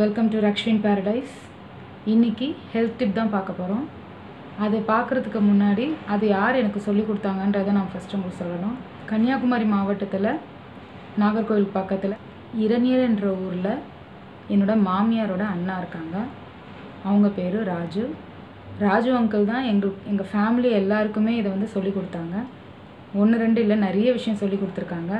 Welcome to Rakshvin paradise इनकी health tip தான் பார்க்க போறோம் அது பார்க்கிறதுக்கு முன்னாடி அது யார் எனக்கு சொல்லி கொடுத்தாங்கன்றதை நான் ஃபர்ஸ்ட் உங்களுக்கு சொல்லணும் கன்னியாகுமரி மாவட்டத்துல நாகர்கோவில் பக்கத்துல இரணியல்ன்ற ஊர்ல என்னோட மாமியாரோட அண்ணா இருக்காங்க அவங்க பேரு ராஜு ராஜு அங்கிள் தான் எங்க ஃபேமிலி எல்லாருக்குமே இத வந்து சொல்லி கொடுத்தாங்க ஒன்னு ரெண்டு இல்ல நிறைய விஷயம் சொல்லி கொடுத்திருக்காங்க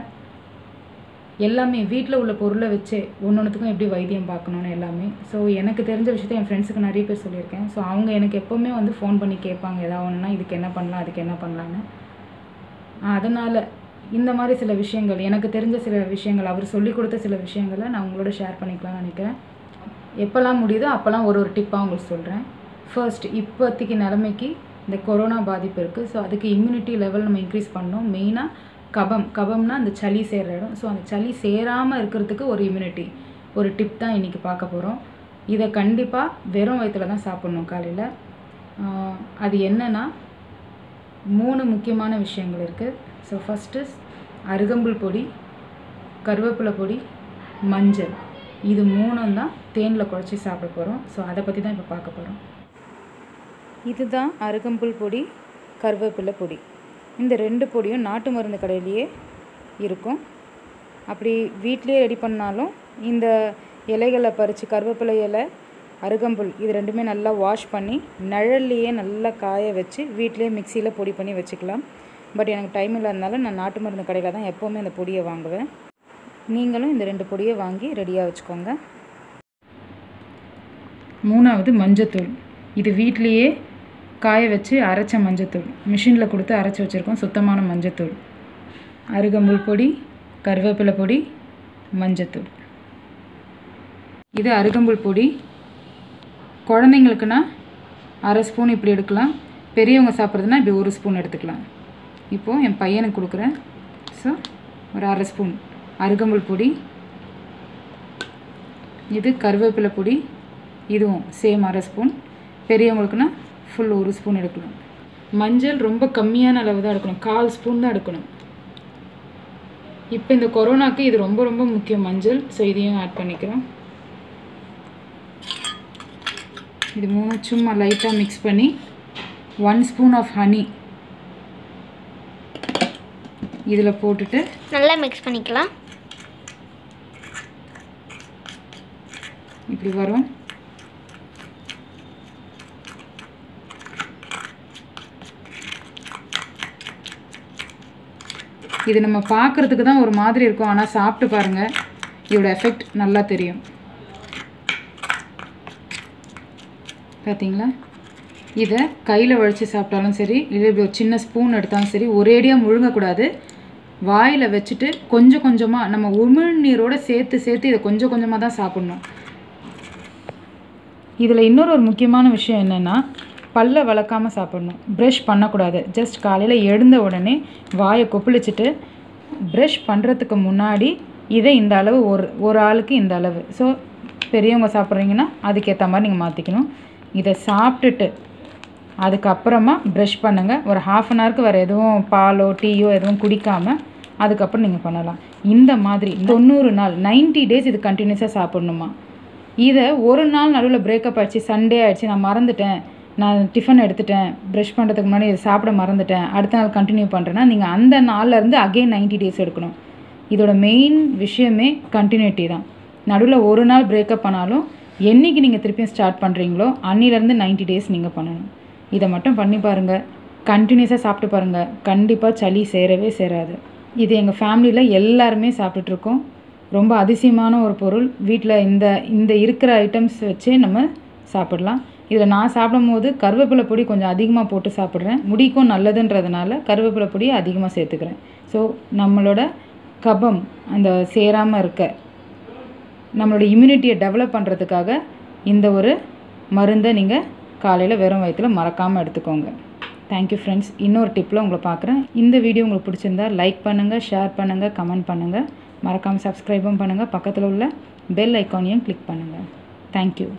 எல்லாமே வீட்ல உள்ள பொருளை வச்சு ஒவ்வொண்ணுத்துக்கும் எப்படி வைத்தியம் பார்க்கணும்னு எல்லாமே சோ எனக்கு தெரிஞ்ச விஷயத்தை என் फ्रेंड्सக்கு நிறைய பேர் சொல்லியிருக்கேன் சோ அவங்க எனக்கு எப்பவுமே வந்து ஃபோன் பண்ணி கேட்பாங்க ஏதாவதுன்னா இதுக்கு என்ன பண்ணலாம் அதுக்கு என்ன பண்ணலாம்னு அதனால இந்த மாதிரி சில விஷயங்கள் எனக்கு தெரிஞ்ச சில விஷயங்கள் அவர் சொல்லி கொடுத்த சில விஷயங்களை நான் உங்களோட ஷேர் பண்ணிக்கலாம்னு நினைக்கிறேன் எப்பலாம் முடியுதோ அப்பலாம் ஒரு டிப்பா உங்களுக்கு சொல்றேன் ஃபர்ஸ்ட் இப்போதிக்கு நிலமைக்கு இந்த கொரோனா பாதிப்பு இருக்கு சோ அதுக்கு இம்யூனிட்டி லெவல் நம்ம இன்கிரீஸ் பண்ணனும் மெயினா कबम कबमना अंद चली सेरडम सो अंद चली सेराम इरुक्किरदुक्कु ओरु इम्यूनिटी ओरु टिप तान इन्नैक्कु पार्क्क पोरोम इद कंडिप्पा वेरुम वयित्तुल तान साप्पिडणुम कालैयिल अदु एन्नना मूणु मुक्कियमान विषयंगल इरुक्कु सो फर्स्ट इज अरुगंबुल पोडी करुवेप्पिल पोडी मंजल इदु मूणुम तान तेनल कुळैच्चि साप्पिड पोरोम सो अद पत्ति तान इप्पो पार्क्क पोरोम इदु तान अरुगंबुल पोडी करुवेप्पिल पोडी இந்த ரெண்டு பொடியும் நாட்டு மருந்து கடையிலே இருக்கும் அப்படி வீட்லயே ரெடி பண்ணாலும் இந்த இலைகளை பறிச்சு கருவேப்பிலை இலை அருகம்புல் இது ரெண்டுமே நல்லா வாஷ் பண்ணி நழல்லியே நல்லா காய வச்சு வீட்லயே மிக்ஸில பொடி பண்ணி வச்சுக்கலாம் பட் எனக்கு டைம் இல்லாதனால நான் நாட்டு மருந்து கடையில தான் எப்பவுமே இந்த பொடியை வாங்குவேன் நீங்களும் இந்த ரெண்டு பொடியை வாங்கி ரெடியா வச்சுக்கோங்க மூணாவது மஞ்சத்தூள் இது வீட்லயே காய வச்சு அரைச்ச மஞ்சத்தூள் மிஷின்ல கொடுத்து அரைச்சு வச்சிருக்கோம் சுத்தமான மஞ்சத்தூள் அருகம்புல் பொடி கருவேப்பிலை பொடி மஞ்சத்தூள் இது அருகம்புல் பொடி குழந்தைகளுக்குனா ½ ஸ்பூன் இப்படி எடுக்கலாம் பெரியவங்க சாப்பிறதுனா இப்படி 1 ஸ்பூன் எடுத்துக்கலாம் இப்போ என் பையனுக்கு கொடுக்கிறேன் சோ ஒரு ½ ஸ்பூன் அருகம்புல் பொடி இது கருவேப்பிலை பொடி இதுவும் சேம் ½ ஸ்பூன் பெரியவங்களுக்குனா फुल और स्पून मंजल रोम कम्मिया अलव काल स्पून इन कोरोना के इत रोम रोम मुख्य मंजल सो आड पड़ी मूण सूमा लाइटा मिक्स पड़ी 1 स्पून ऑफ हनी इटे ना मिक्स पड़ा इप्ली वो இது நம்ம பார்க்கிறதுக்கு தான் ஒரு மாதிரி இருக்கும் ஆனா சாப்பிட்டு பாருங்க இதோட எஃபெக்ட் நல்லா தெரியும் பாத்தீங்களா இத கையில வளைச்சு சாப்பிட்டாலும் சரி இல்ல இப்படி ஒரு சின்ன ஸ்பூன் எடுத்தாலும் சரி ஒரேடியா முழுங்க கூடாது வாயில வெச்சிட்டு கொஞ்சம் கொஞ்சமா நம்ம உமிழ்நீரோட சேர்த்து சேர்த்து இத கொஞ்சம் கொஞ்சமா தான் சாப்பிடணும் இதுல இன்னொரு ஒரு முக்கியமான விஷயம் என்னன்னா पल्ल वलक्काम सापड़नु ब्रश पन्ना कूडादु जस्ट कालैयिल एळुंद उडने वाय कोप्पिलिच्चिट्टु ब्रश पण्णरदुक्कु मुन्नाडी इदे इंद अलवु ओरु आळुक्कु इंद अलवु सो पेरियवंगा सापड्रींगना अदुक्कु एत्ता मारी नींगा मात्तिक्कणुम इदे साप्पिट्टु अदुक्कु अप्पुरमा ब्रश पण्णुंगा ओरु हाफ एन आवरुक्कु वेरा एदुवुम पालो टीयो एदुवुम कुडिक्काम अदुक्कु अप्पुरम नींगा पण्णलाम इंद मादिरी 90 नाल 90 डेज इदु कंटिन्यूअसा सापडनुमा इदे ओरु नाल नडुवुल ब्रेकअप आयिच्चु संडे आयिच्चु नान मरंदुट्टेन ना टिफन एडुत्तुट्टेन ब्रश पण्णरदुक्कु मुन्नाडी साप्पिड मरंदुट्टेन अडुत्त नाल कंटिन्यू पण्णरेना नींगा अंद नाल्ल इरुंदु अगेन 90 डेज एडुक्कणुम इदोड मेन विषयमे कंटिन्यूटी तान नडुवुल ओरु नाल ब्रेक अप आनालुम एन्निक्कु नींगा तिरुप्पियुम स्टार्ट पण्णरींगलो अन्निल इरुंदु 90 डेज नींगा पण्णणुम इद मट्टुम पण्णि पारुंगा कंटिन्यूअसा साप्पिड पारुंगा कंडिप्पा चली सेरवे सेरादु इद एंगा फैमिलीला एल्लारुमे साप्पिट्टु इरुक्कोम रोम्ब अदिशयमान ओरु पोरुल वीट्ल इंद इंद इरुक्किற ஐட்டम्स வச்சு நம்ம சாப்பிடலாம் इधर ना सापड़ोद करवेपिल पोड़ी कुछ अधिकमां सापड़े मुड़को नल्लदुन्रदनाल करवेपिल पोड़ी अधिकमां सेर्त्तुक्कुरेन सो नम्मलोड कबम अंद सेराम इरुक्क नम्मलोड इम्यूनिटी डेवलप पण्णरदुक्काग इंद ओरु मरुंदु नींगा कालैयिल वेरुम वयित्तुल मरक्काम एडुत्तुकोंगा थैंक यू फ्रेंड्स इन्नोरु टिप्ला उंगला पार्क्कुरेन इंद वीडियो उंगलुक्कु पिडिச்சிருந்தா लाइक पण्णुंगा शेयर पण्णुंगा कमेंट पण्णुंगा मरक्काम सब्सक्राइब पण्णुंगा पक्कत्तुल उल्ल बेल आइकॉन क्लिक पण्णुंगा थैंक यू।